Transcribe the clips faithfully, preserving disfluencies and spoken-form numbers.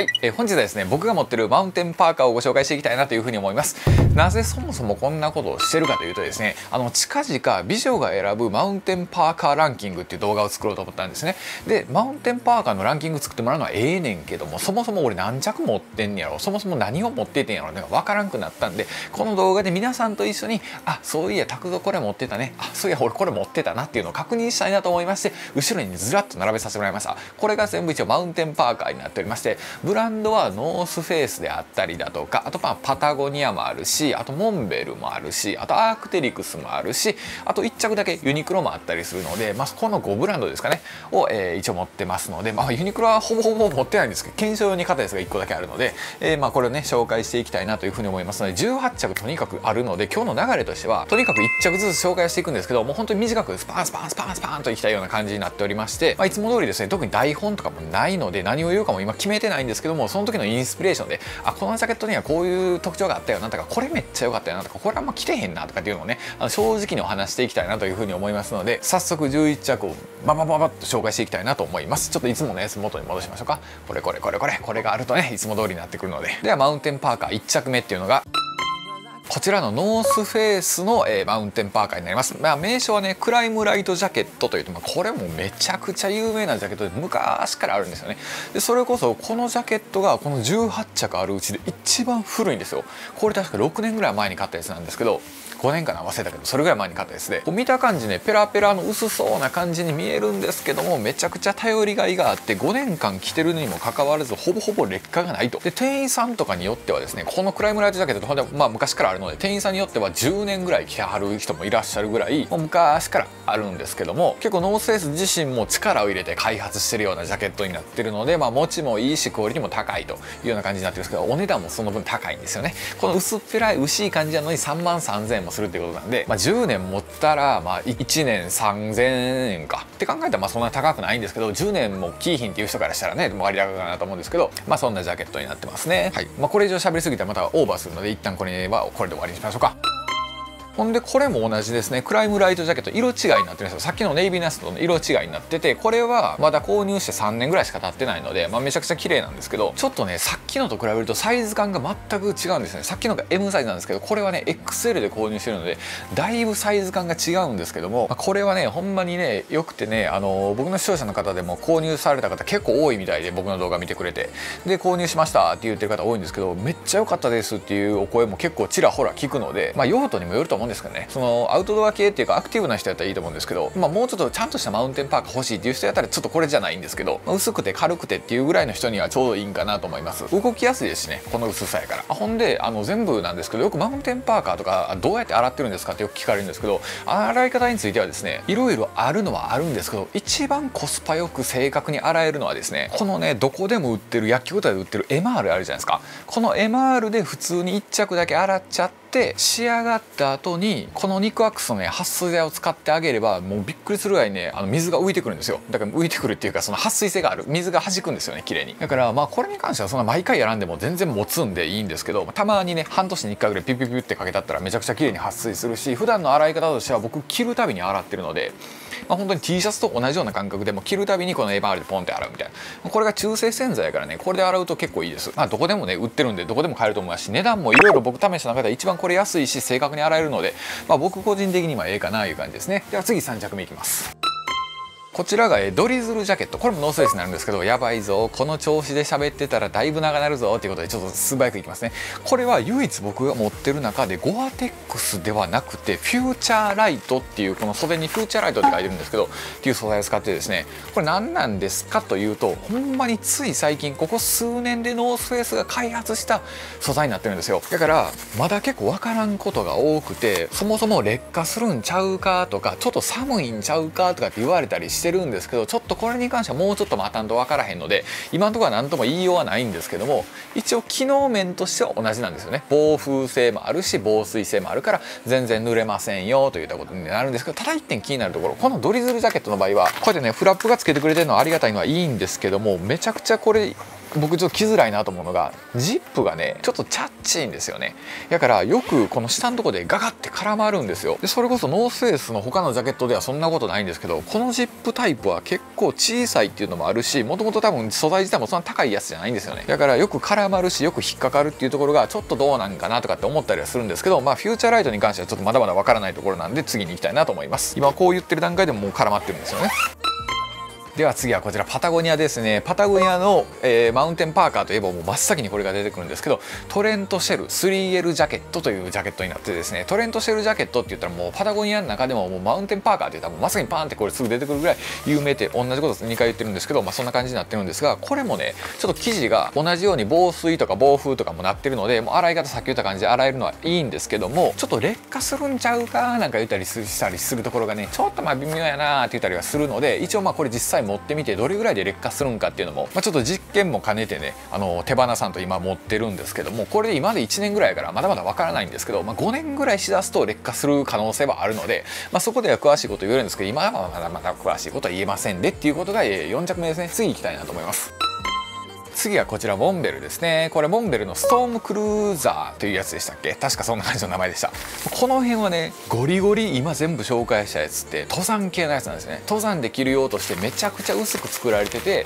はい、えー、本日はですね、僕が持ってるマウンテンパーカーをご紹介していきたいなというふうに思います。なぜそもそもこんなことをしてるかというとですね、あの近々美女が選ぶマウンテンパーカーランキングっていう動画を作ろうと思ったんですね。でマウンテンパーカーのランキング作ってもらうのはええねんけども、そもそも俺何着持ってんやろ、そもそも何を持っててんやろね、分からんくなったんで、この動画で皆さんと一緒に、あ、そういや拓三これ持ってたね、あ、そういや俺これ持ってたなっていうのを確認したいなと思いまして、後ろにずらっと並べさせてもらいました。これが全部一応マウンテンパーカーになっておりまして、ブランドはノースフェイスであったりだとか、あとまあパタゴニアもあるし、あとモンベルもあるし、あとアークテリクスもあるし、あといっ着だけユニクロもあったりするので、まあ、このごブランドですかねを、えー、一応持ってますので、まあ、ユニクロはほぼほぼ持ってないんですけど、検証用に買ったやつがいっこだけあるので、えー、まあこれをね紹介していきたいなというふうに思いますので、じゅうはち着とにかくあるので、今日の流れとしてはとにかくいっ着ずつ紹介していくんですけど、もう本当に短くスパンスパンスパンスパンといきたいような感じになっておりまして、まあ、いつも通りですね、特に台本とかもないので何を言うかも今決めてないんですですけども、その時のインスピレーションで、あ、このジャケットにはこういう特徴があったよなとか、これめっちゃ良かったよなとか、これあんま着てへんなとかっていうのをね、あの正直にお話していきたいなというふうに思いますので、早速じゅういっ着をババババッと紹介していきたいなと思います。ちょっといつものやつ元に戻しましょうか。これこれこれこれこれがあるとね、いつも通りになってくるので。ではマウンテンパーカーいっ着目っていうのがこちらのノースフェイスの、えー、マウンテンパーカーになります。まあ、名称はね、クライムライトジャケットというと、まあ、これもめちゃくちゃ有名なジャケットで昔からあるんですよね。で、それこそこのジャケットがこのじゅうはち着あるうちで一番古いんですよ。これ確かろくねんぐらい前に買ったやつなんですけど、ごねんかな、忘れたけど、それぐらい前に買ったやつで、見た感じね、ペラペラの薄そうな感じに見えるんですけども、めちゃくちゃ頼りがいがあって、ごねんかん着てるにもかかわらず、ほぼほぼ劣化がないと。で、店員さんとかによってはですね、このクライムライトジャケットほんで、まあ、昔からあるので、店員さんによってはじゅうねんぐらい着てはる人もいらっしゃるぐらい昔からあるんですけども、結構ノースフェイス自身も力を入れて開発してるようなジャケットになってるので、まあ、持ちもいいしクオリティも高いというような感じになってるんですけど、お値段もその分高いんですよね。この薄っぺらい薄い感じなのにさんまんさんぜんえんもするってことなんで、まあ、じゅうねん持ったらまあいちねんさんぜんえんかって考えたら、まあそんな高くないんですけど、じゅうねんもキーヒンっていう人からしたらね、割高かなと思うんですけど、まあそんなジャケットになってますね。はい、まあ、これ以上喋りすぎたらまたオーバーするので、一旦これはこれで終わりにしましょうか。ほんでこれも同じですね、クライムライトジャケット色違いになってるんですよ。さっきのネイビーナスとの色違いになってて、これはまだ購入してさんねんぐらいしか経ってないので、まあ、めちゃくちゃ綺麗なんですけど、ちょっとねさっきのと比べるとサイズ感が全く違うんですね。さっきのが エム サイズなんですけど、これはね エックスエル で購入してるので、だいぶサイズ感が違うんですけども、まあ、これはねほんまにねよくてね、あのー、僕の視聴者の方でも購入された方結構多いみたいで、僕の動画見てくれて、で購入しましたって言ってる方多いんですけど、めっちゃ良かったですっていうお声も結構ちらほら聞くので、まあ、用途にもよると思うんですですかね。そのアウトドア系っていうかアクティブな人やったらいいと思うんですけど、まあ、もうちょっとちゃんとしたマウンテンパーカー欲しいっていう人やったらちょっとこれじゃないんですけど、まあ、薄くて軽くてっていうぐらいの人にはちょうどいいんかなと思います。動きやすいですしね、この薄さやから。あ、ほんであの全部なんですけど、よくマウンテンパーカーとかどうやって洗ってるんですかってよく聞かれるんですけど、洗い方についてはですね、いろいろあるのはあるんですけど、一番コスパよく正確に洗えるのはですね、このねどこでも売ってる薬局とかで売ってる エムアール あるじゃないですか。この エムアール で普通にいっ着だけ洗っちゃって、仕上がった後にこの肉アクスのね撥水剤を使ってあげれば、もうびっくりするぐらいね、あの水が浮いてくるんですよ。だから浮いてくるっていうか、その撥水性がある水が弾くんですよね、綺麗に。だからまあこれに関してはそんな毎回やらんでも全然持つんでいいんですけど、たまにね半年にいっかいぐらいピュピュピュってかけたったらめちゃくちゃ綺麗に撥水するし、普段の洗い方としては僕着るたびに洗ってるので、まあ、本当に T シャツと同じような感覚でも着るたびにこの エムアール でポンって洗うみたいな。これが中性洗剤やからね、これで洗うと結構いいです。まあどこでもね売ってるんで、どこでも買えると思いますし、値段もいろいろ僕試した中で一番これ安いし正確に洗えるので、まあ、僕個人的にはええかなという感じですね。では次さん着目いきます。こちらがドリズルジャケット。これもノースフェイスになるんですけど、やばいぞこの調子で喋ってたらだいぶ長なるぞということで、ちょっと素早くいきますね。これは唯一僕が持ってる中でゴアテックスではなくて、フューチャーライトっていう、この袖にフューチャーライトって書いてるんですけどっていう素材を使ってですね、これ何なんですかというと、ほんまについ最近ここ数年でノースフェイスが開発した素材になってるんですよ。だからまだ結構分からんことが多くて、そもそも劣化するんちゃうかとか、ちょっと寒いんちゃうかとかって言われたりしてしてるんですけど、ちょっとこれに関してはもうちょっと待たんと分からへんので、今のところは何とも言いようはないんですけども、一応機能面としては同じなんですよね。防風性もあるし防水性もあるから全然濡れませんよといったことになるんですけど、ただ一点気になるところ、このドリズルジャケットの場合はこうやってねフラップがつけてくれてるのはありがたいのはいいんですけども、めちゃくちゃこれ僕ちょっと着づらいなと思うのが、ジップがねちょっとチャッチいんですよね。だからよくこの下のとこでガガって絡まるんですよ。でそれこそノースフェイスの他のジャケットではそんなことないんですけど、このジップタイプは結構小さいっていうのもあるし、もともと多分素材自体もそんな高いやつじゃないんですよね。だからよく絡まるし、よく引っかかるっていうところがちょっとどうなんかなとかって思ったりはするんですけど、まあフューチャーライトに関してはちょっとまだまだわからないところなんで、次に行きたいなと思います。今こう言ってる段階でももう絡まってるんですよね。では次はこちらパタゴニアですね。パタゴニアの、えー、マウンテンパーカーといえばもう真っ先にこれが出てくるんですけど、トレントシェル スリーエル ジャケットというジャケットになってですね、トレントシェルジャケットって言ったらもうパタゴニアの中でももうマウンテンパーカーって言ったらもうまさにパーンってこれすぐ出てくるぐらい有名って同じことにかい言ってるんですけど、まあ、そんな感じになってるんですが、これもねちょっと生地が同じように防水とか防風とかもなってるので、もう洗い方さっき言った感じで洗えるのはいいんですけども、ちょっと劣化するんちゃうかなんか言ったりしたりするところがねちょっとまあ微妙やなーって言ったりはするので、一応まあこれ実際持ってみてどれぐらいで劣化するんかっていうのも、まあ、ちょっと実験も兼ねてね、あの手放さんと今持ってるんですけども、これで今でいちねんぐらいからまだまだ分からないんですけど、まあ、ごねんぐらいしだすと劣化する可能性はあるので、まあ、そこでは詳しいこと言えるんですけど、今はまだまだ詳しいことは言えませんでっていうことがよん着目ですね。次行きたいなと思います。次はこちらモンベルですね。これモンベルのストームクルーザーというやつでしたっけ、確かそんな感じの名前でした。この辺はねゴリゴリ今全部紹介したやつって登山系のやつなんですね。登山で着る用としてめちゃくちゃ薄く作られてて、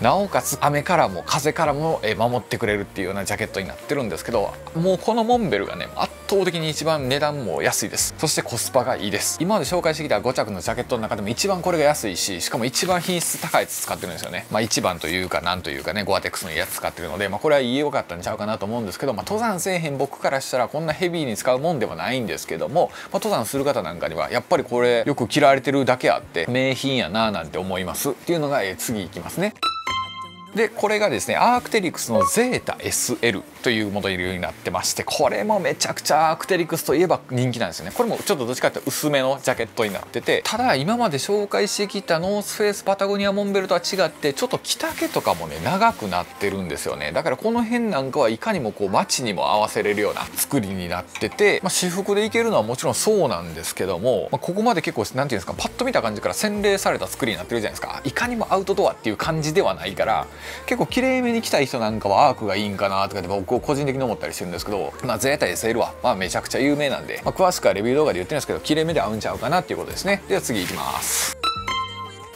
なおかつ雨からも風からも守ってくれるっていうようなジャケットになってるんですけど、もうこのモンベルがね圧倒的に一番値段も安いです。そしてコスパがいいです。今まで紹介してきたご着のジャケットの中でも一番これが安いし、しかも一番品質高いやつ使ってるんですよね。まあ一番というかなんというかね、ゴアテックのやつ使ってるので、まあ、これは良かったんちゃうかなと思うんですけど、まあ、登山せえへん僕からしたらこんなヘビーに使うもんではないんですけども、まあ、登山する方なんかにはやっぱりこれよく着られてるだけあって名品やななんて思いますっていうのが、えー、次いきますね。でこれがですねアークテリクスのゼータ エスエル というモデルになってまして、これもめちゃくちゃアークテリクスといえば人気なんですよね。これもちょっとどっちかっていうと薄めのジャケットになってて、ただ今まで紹介してきたノースフェイスパタゴニアモンベルとは違ってちょっと着丈とかもね長くなってるんですよね。だからこの辺なんかはいかにもこう街にも合わせれるような作りになってて、まあ、私服でいけるのはもちろんそうなんですけども、まあ、ここまで結構なんていうんですか、パッと見た感じから洗練された作りになってるじゃないですか。いかにもアウトドアっていう感じではないから。結構綺麗めに着たい人なんかはアークがいいんかなとかで僕個人的に思ったりしてるんですけど、まあ、ゼータ エスエル はまあめちゃくちゃ有名なんで、まあ、詳しくはレビュー動画で言ってるんですけど綺麗めで合うんちゃうかなっていうことですね。では次いきます。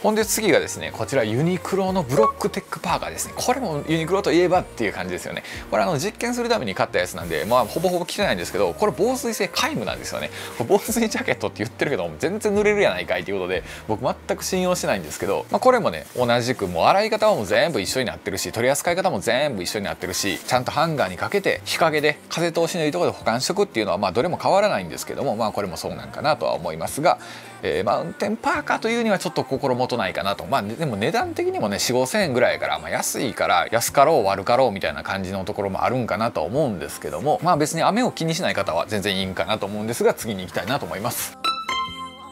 ほんで次がですね、こちらユニクロのブロックテックパーカーですね。これもユニクロといえばっていう感じですよね。これあの実験するために買ったやつなんで、まあほぼほぼ着てないんですけど、これ防水性皆無なんですよね。防水ジャケットって言ってるけど全然濡れるやないかいということで僕全く信用してないんですけど、まあ、これもね同じくもう洗い方はもう全部一緒になってるし、取り扱い方も全部一緒になってるし、ちゃんとハンガーにかけて日陰で風通しのいいところで保管しとくっていうのはまあどれも変わらないんですけども、まあこれもそうなんかなとは思いますが、えー、マウンテンパーカーというにはちょっと心もとないかなと。まあでも値段的にもね よんまんごせんえんぐらいから、まあ、安いから安かろう悪かろうみたいな感じのところもあるんかなとは思うんですけども、まあ別に雨を気にしない方は全然いいんかなと思うんですが、次に行きたいなと思います。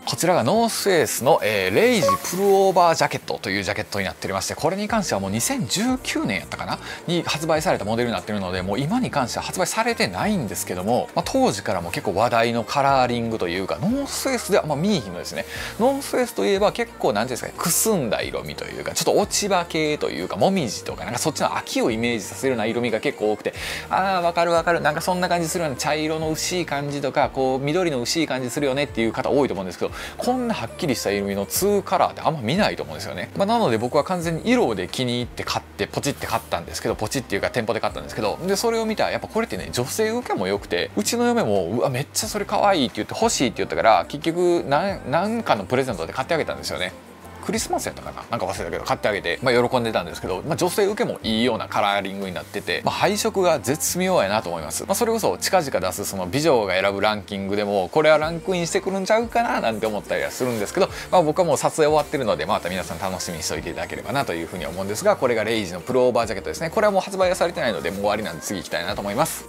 こちらがノースフェイスの、えー、レイジプルオーバージャケットというジャケットになっておりまして、これに関してはもうにせんじゅうきゅうねんやったかなに発売されたモデルになってるので、もう今に関しては発売されてないんですけども、まあ、当時からも結構話題のカラーリングというか、ノースフェイスではまあ見えひんのですね。ノースフェイスといえば結構何ていうんですか、くすんだ色味というかちょっと落ち葉系というか、もみじとかなんかそっちの秋をイメージさせるような色味が結構多くて、あー分かる分かる、なんかそんな感じするような茶色の薄い感じとか、こう緑の薄い感じするよねっていう方多いと思うんですけど、こんなはっきりした色味のツーカラーってあんま見ないと思うんですよね。まあ、なので僕は完全に色で気に入って買ってポチって買ったんですけど、ポチっていうか店舗で買ったんですけど、でそれを見たらやっぱこれってね女性受けも良くて、うちの嫁もうわめっちゃそれ可愛いって言って欲しいって言ったから、結局何かのプレゼントで買ってあげたんですよね。クリスマスやったかな、なんか忘れたけど買ってあげて、まあ、喜んでたんですけど、まあ、女性受けもいいようなカラーリングになってて、まあ、配色が絶妙やなと思います。まあ、それこそ近々出すその美女が選ぶランキングでもこれはランクインしてくるんちゃうかななんて思ったりはするんですけど、まあ、僕はもう撮影終わってるので、また皆さん楽しみにしておいていただければなというふうに思うんですが、これがレイジのプルオーバージャケットですね。これはもう発売はされてないのでもう終わりなんで次行きたいなと思います。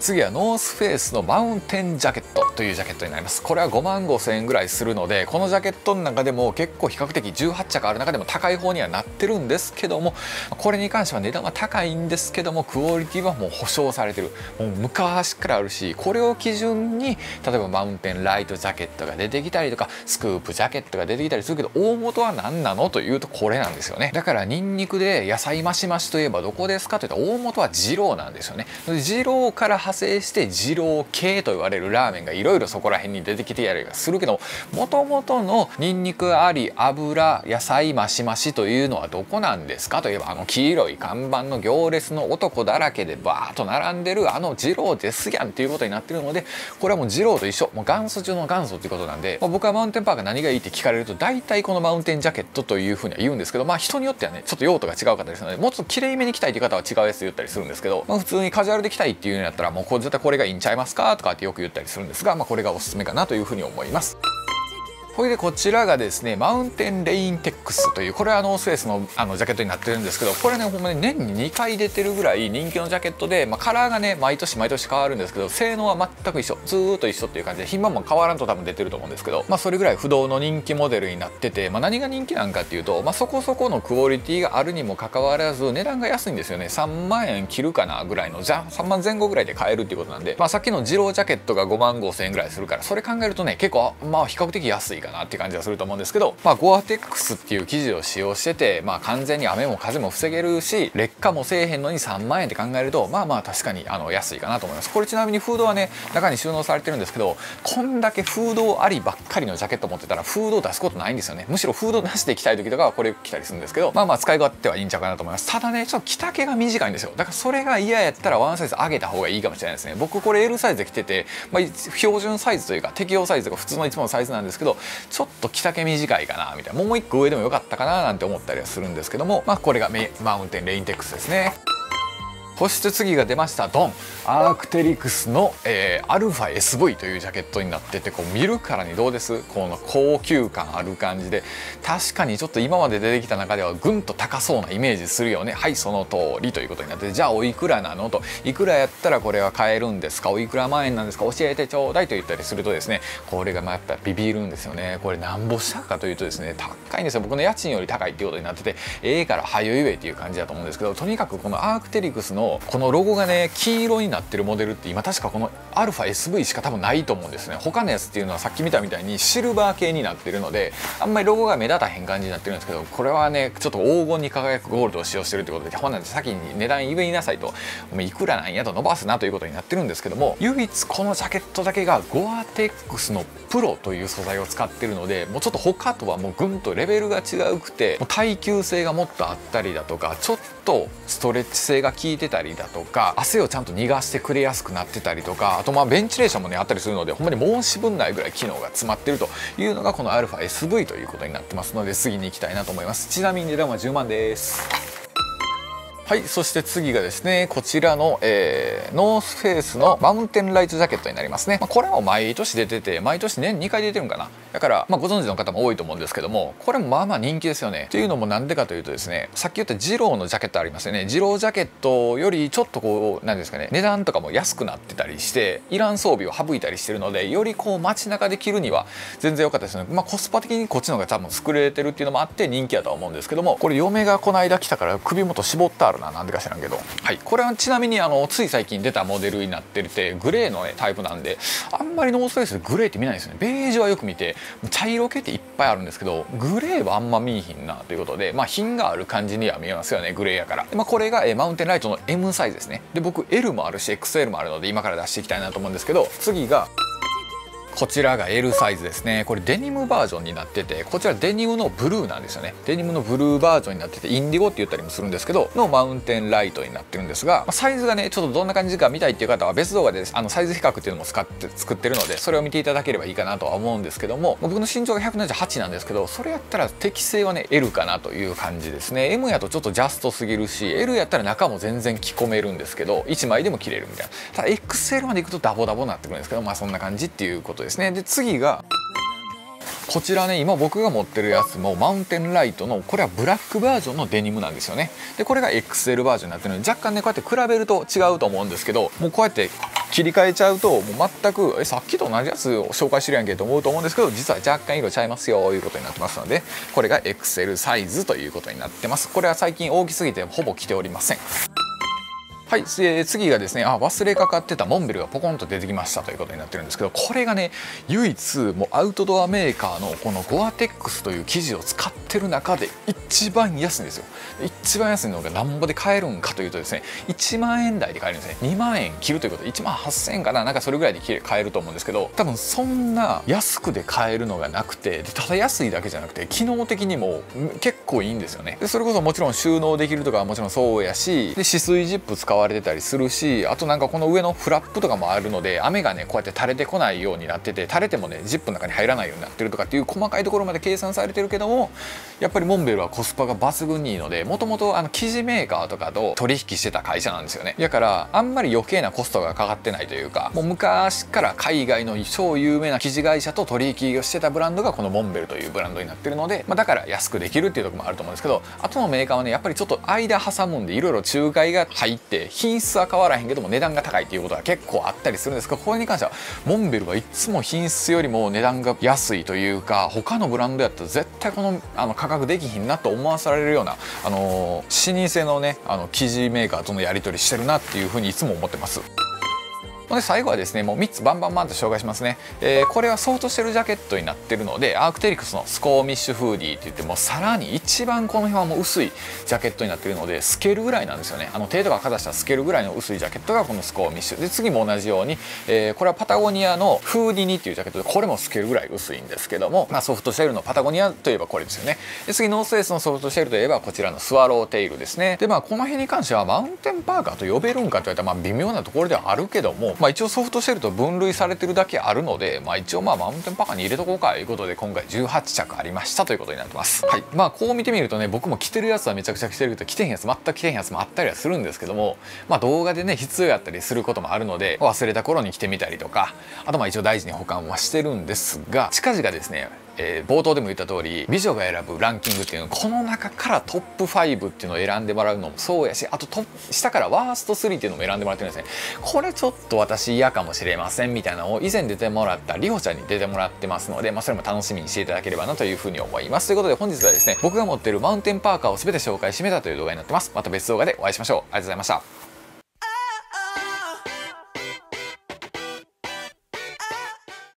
次はノースフェイスのマウンテンジャケットというジャケットになります。これはごまんごせんえんぐらいするので、このジャケットの中でも結構比較的じゅうはっちゃくある中でも高い方にはなってるんですけども、これに関しては値段は高いんですけどもクオリティはもう保証されてる、もう昔からあるし、これを基準に例えばマウンテンライトジャケットが出てきたりとかスクープジャケットが出てきたりするけど、大元は何なのというとこれなんですよね。だからニンニクで野菜増し増しといえばどこですかというと大元は二郎なんですよね。二郎から派生して二郎系と言われるラーメンがいろいろそこら辺に出てきてやるがするけど、もともとのニンニクあり油野菜増し増しというのはどこなんですかといえば、あの黄色い看板の行列の男だらけでバーッと並んでるあの二郎ですやんっていうことになってるので、これはもう二郎と一緒、もう元祖中の元祖っていうことなんで、まあ、僕はマウンテンパーク何がいいって聞かれると大体このマウンテンジャケットというふうには言うんですけど、まあ人によってはねちょっと用途が違う方ですので、もうちょっときれいめに着たいという方は違うやつ言ったりするんですけど、まあ、普通にカジュアルで着たいっていうのやったらもうこれ絶対これがいいんちゃいますかとかってよく言ったりするんですが、まあ、これがおすすめかなというふうに思います。これでこちらがですねマウンテンレインテックスという、これはノースフェイスのあのジャケットになってるんですけど、これねほんまに年ににかい出てるぐらい人気のジャケットで、まあ、カラーがね毎年毎年変わるんですけど性能は全く一緒、ずーっと一緒っていう感じで品番も変わらんと多分出てると思うんですけど、まあ、それぐらい不動の人気モデルになってて、まあ、何が人気なんかっていうと、まあ、そこそこのクオリティがあるにもかかわらず値段が安いんですよね。さんまんえん切るかなぐらいの、じゃさんまんぜん後ぐらいで買えるっていうことなんで、まあ、さっきの二郎ジャケットがごまんごせんえんぐらいするから、それ考えるとね結構まあ比較的安いかななって感じがすると思うんですけど、まあ、ゴアテックスっていう生地を使用してて、まあ、完全に雨も風も防げるし劣化もせえへんのにさんまんえんって考えると、まあまあ確かにあの安いかなと思います。これちなみにフードはね中に収納されてるんですけど、こんだけフードありばっかりのジャケット持ってたらフードを出すことないんですよね。むしろフードなしで着たい時とかはこれ着たりするんですけど、まあまあ使い勝手はいいんちゃうかなと思います。ただねちょっと着丈が短いんですよ。だからそれが嫌やったらワンサイズ上げた方がいいかもしれないですね。僕これ エル サイズで着てて、まあ、標準サイズというか適用サイズが普通のいつものサイズなんですけど、ちょっと着丈短いかなみたいな、もう一個上でもよかったかななんて思ったりはするんですけども、まあ、これがメマウンテンレインテックスですね。そして次が出ましたドンアークテリクスの、えー、アルファ エスブイ というジャケットになってて、こう見るからにどうですこの高級感ある感じで、確かにちょっと今まで出てきた中ではぐんと高そうなイメージするよね。はい、その通りということになって、じゃあおいくらなのと、いくらやったらこれは買えるんですか、おいくら万円なんですか教えてちょうだいと言ったりするとですね、これがまあやっぱビビるんですよね。これなんぼしたかというとですね高いんですよ。僕の家賃より高いっていうことになってて、ええからはよゆえっていう感じだと思うんですけど、とにかくこのアークテリクスのこのロゴがね金色になってるモデルって今確かこの アルファ エスブイ しか多分ないと思うんですね。他のやつっていうのはさっき見たみたいにシルバー系になってるのであんまりロゴが目立たへん感じになってるんですけど、これはねちょっと黄金に輝くゴールドを使用してるってことで、ほんなんで先に値段言いなさいと、いくらなんやと伸ばすなということになってるんですけども、唯一このジャケットだけがゴアテックスのプロという素材を使ってるので、もうちょっと他とはもうぐんとレベルが違うくて、もう耐久性がもっとあったりだとか、ちょっとストレッチ性が効いてたりだとか、汗をちゃんと逃がしてくれやすくなってたりとか、あとまあベンチレーションもねあったりするので、ほんまに申し分ないぐらい機能が詰まってるというのがこの アルファ エスブイ ということになってますので、次に行きたいなと思います。ちなみに値段はじゅうまんです。はい、そして次がですねこちらの、えー、ノースフェイスのマウンテンライトジャケットになりますね。まあ、これも毎年出てて毎年年にかい出てるんかな、だから、まあ、ご存知の方も多いと思うんですけども、これもまあまあ人気ですよね。というのもなんでかというとですね、さっき言った二郎のジャケットありますよね。二郎ジャケットよりちょっとこう何ですかね、値段とかも安くなってたりしていらん装備を省いたりしてるので、よりこう街中で着るには全然良かったですよね。まあ、コスパ的にこっちの方が多分優れてるっていうのもあって人気だとは思うんですけども、これ嫁がこの間来たから首元絞ってあるなんでか知らんけど、はい、これはちなみにあのつい最近出たモデルになっててグレーの、ね、タイプなんで、あんまりノースフェイスでグレーって見ないんですよね。ベージュはよく見て茶色系っていっぱいあるんですけど、グレーはあんま見えひんなということで、まあ、品がある感じには見えますよねグレーやから。で、まあ、これがえマウンテンライトの エム サイズですね。で僕 エル もあるし エックスエル もあるので今から出していきたいなと思うんですけど、次がこちらが エル サイズですね。これデニムバージョンになってて、こちらデニムのブルーなんですよね。デニムのブルーバージョンになっててインディゴって言ったりもするんですけどのマウンテンライトになってるんですが、サイズがねちょっとどんな感じか見たいっていう方は別動画であのサイズ比較っていうのも使って作ってるので、それを見ていただければいいかなとは思うんですけども、僕の身長がひゃくななじゅうはちなんですけど、それやったら適性はね エル かなという感じですね。 エム やとちょっとジャストすぎるし、 エル やったら中も全然着込めるんですけどいちまいでも着れるみたいな。ただ エックスエル までいくとダボダボになってくるんですけど、まあそんな感じっていうことですね。で次がこちらね、今僕が持ってるやつもマウンテンライトの、これはブラックバージョンのデニムなんですよね。でこれが エックスエル バージョンになってるので、若干ねこうやって比べると違うと思うんですけど、もうこうやって切り替えちゃうともう全くえさっきと同じやつを紹介してるやんけと思うと思うんですけど、実は若干色ちゃいますよということになってますので、これが エクセル サイズということになってます。これは最近大きすぎてほぼ着ておりません。はい、次がですね、あ、忘れかかってたモンベルがポコンと出てきましたということになってるんですけど、これがね、唯一もうアウトドアメーカーのこのゴアテックスという生地を使ってる中で一番安いんですよ。一番安いのがなんぼで買えるんかというとですね、いちまんえん台で買えるんですね。にまんえん切るということでいちまんはっせんえんかな、なんかそれぐらいで買えると思うんですけど、多分そんな安くで買えるのがなくて、ただ安いだけじゃなくて機能的にも結構いいんですよね。でそれこそもちろん収納できるとかはもちろんそうやし、で止水ジップ使われてたりするし、あとなんかこの上のフラップとかもあるので、雨がねこうやって垂れてこないようになってて、垂れてもねジップの中に入らないようになってるとかっていう細かいところまで計算されてるけども、やっぱりモンベルはコスパが抜群にいいので、もともとあの生地メーカーとかと取引してた会社なんですよね。だからあんまり余計なコストがかかってないというか、もう昔から海外の超有名な生地会社と取引をしてたブランドがこのモンベルというブランドになってるので、まあ、だから安くできるっていうところもあると思うんですけど、あとのメーカーはねやっぱりちょっと間挟むんでいろいろ仲介が入って品質は変わらへんけども値段が高いっていうことが結構あったりするんですが、これに関してはモンベルはいつも品質よりも値段が安いというか、他のブランドやったら絶対このあの価格できひんなと思わされるような、あのー、老舗のねあの生地メーカーとのやり取りしてるなっていうふうにいつも思ってます。で最後はですね、もうみっつバンバンバンと紹介しますね、えー、これはソフトシェルジャケットになってるので、アークテリクスのスコーミッシュフーディーって言って、もうさらに一番この辺はもう薄いジャケットになってるので、透けるぐらいなんですよね。あの手とか肩下透けるぐらいの薄いジャケットがこのスコーミッシュで、次も同じように、えー、これはパタゴニアのフーディニっていうジャケットで、これも透けるぐらい薄いんですけども、まあ、ソフトシェルのパタゴニアといえばこれですよね。で次ノースウェイスのソフトシェルといえばこちらのスワローテイルですね。でまあこの辺に関してはマウンテンパーカーと呼べるんかと言われたらまあ微妙なところではあるけども、まあ一応ソフトシェルと分類されてるだけあるので、まあ、一応まあマウンテンパーカーに入れとこうかということで今回じゅうはっちゃくありましたということになってます。はい、まあこう見てみるとね、僕も着てるやつはめちゃくちゃ着てるけど、着てへんやつ全く着てへんやつもあったりはするんですけども、まあ、動画でね必要やったりすることもあるので忘れた頃に着てみたりとか、あとまあ一応大事に保管はしてるんですが、近々ですね、えー、冒頭でも言った通り美女が選ぶランキングっていうの、この中からトップファイブっていうのを選んでもらうのもそうやし、あとト下からワーストスリーっていうのも選んでもらってるんですね。これちょっと私嫌かもしれませんみたいなのを以前出てもらったりほちゃんに出てもらってますので、まあ、それも楽しみにしていただければなというふうに思います。ということで本日はですね、僕が持ってるマウンテンパーカーを全て紹介しめたという動画になってます。また別動画でお会いしましょう。ありがとうございました。